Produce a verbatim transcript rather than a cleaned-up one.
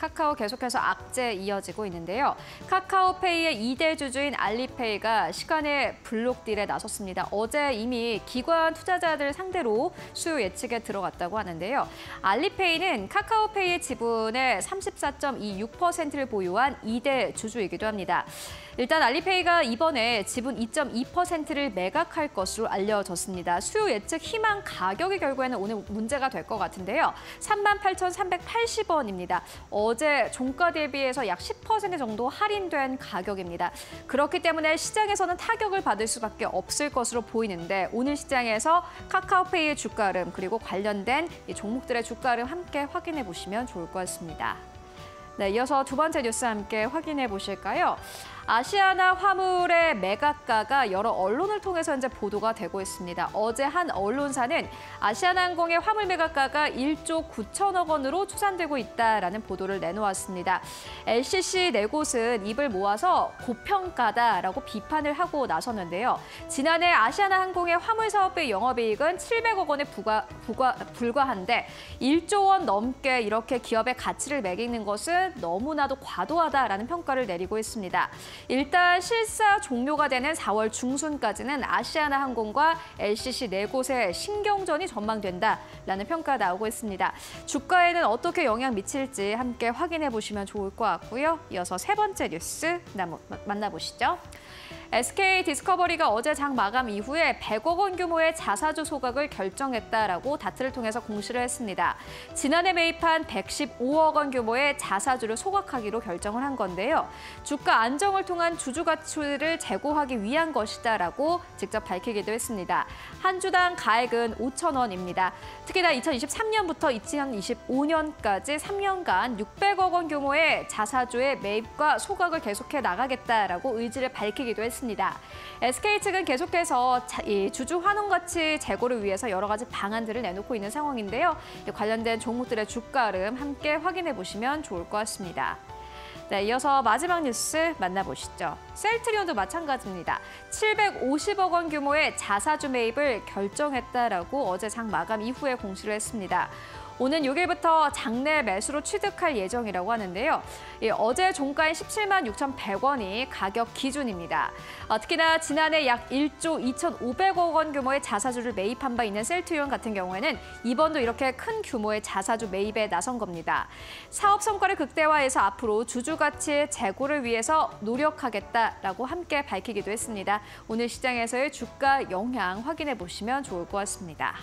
카카오 계속해서 악재 이어지고 있는데요. 카카오페이의 이 대 주주인 알리페이가 시간의 블록딜에 나섰습니다. 어제 이미 기관 투자자들 상대로 수요 예측에 들어갔다고 하는데요. 알리페이는 카카오페이의 지분의 삼십사 점 이육 퍼센트를 보유한 이 대 주주이기도 합니다. 일단 알리페이가 이번에 지분 이 점 이 퍼센트를 매각할 것으로 알려졌습니다. 수요 예측 희망 가격이 결국에는 오늘 문제가 될 것 같은데요. 삼만 팔천삼백팔십 원입니다. 어제 종가 대비해서 약 십 퍼센트 정도 할인된 가격입니다. 그렇기 때문에 시장에서는 타격을 받을 수밖에 없을 것으로 보이는데 오늘 시장에서 카카오페이의 주가 흐름 그리고 관련된 이 종목들의 주가 흐름 함께 확인해 보시면 좋을 것 같습니다. 네, 이어서 두 번째 뉴스 함께 확인해 보실까요? 아시아나 화물의 매각가가 여러 언론을 통해서 현재 보도가 되고 있습니다. 어제 한 언론사는 아시아나항공의 화물 매각가가 일조 구천억 원으로 추산되고 있다라는 보도를 내놓았습니다. 엘씨씨 네 곳은 입을 모아서 고평가다라고 비판을 하고 나섰는데요. 지난해 아시아나항공의 화물 사업의 영업이익은 칠백억 원에 부과, 부과, 불과한데 일조 원 넘게 이렇게 기업의 가치를 매기는 것은 너무나도 과도하다라는 평가를 내리고 있습니다. 일단 실사 종료가 되는 사월 중순까지는 아시아나항공과 엘씨씨 네 곳의 신경전이 전망된다라는 평가가 나오고 있습니다. 주가에는 어떻게 영향 미칠지 함께 확인해 보시면 좋을 것 같고요. 이어서 세 번째 뉴스 만나보시죠. 에스케이 디스커버리가 어제 장 마감 이후에 백억 원 규모의 자사주 소각을 결정했다라고 다트를 통해서 공시를 했습니다. 지난해 매입한 백십오억 원 규모의 자사주를 소각하기로 결정을 한 건데요. 주가 안정을 통한 주주 가치를 제고하기 위한 것이다라고 직접 밝히기도 했습니다. 한 주당 가액은 오천 원입니다. 특히나 이천이십삼 년부터 이천이십오 년까지 삼 년간 육백억 원 규모의 자사주의 매입과 소각을 계속해 나가겠다라고 의지를 밝히기도 했습니다. 에스케이 측은 계속해서 주주 환원 가치 제고를 위해서 여러 가지 방안들을 내놓고 있는 상황인데요. 관련된 종목들의 주가 흐름 함께 확인해 보시면 좋을 것 같습니다. 네, 이어서 마지막 뉴스 만나보시죠. 셀트리온도 마찬가지입니다. 칠백오십억 원 규모의 자사주 매입을 결정했다라고 어제 장 마감 이후에 공시를 했습니다. 오는 육 일부터 장내 매수로 취득할 예정이라고 하는데요. 예, 어제 종가인 십칠만 육천백 원이 가격 기준입니다. 어, 특히나 지난해 약 일조 이천오백억 원 규모의 자사주를 매입한 바 있는 셀트리온 같은 경우에는 이번도 이렇게 큰 규모의 자사주 매입에 나선 겁니다. 사업 성과를 극대화해서 앞으로 주주 가치의 제고를 위해서 노력하겠다라고 함께 밝히기도 했습니다. 오늘 시장에서의 주가 영향 확인해 보시면 좋을 것 같습니다.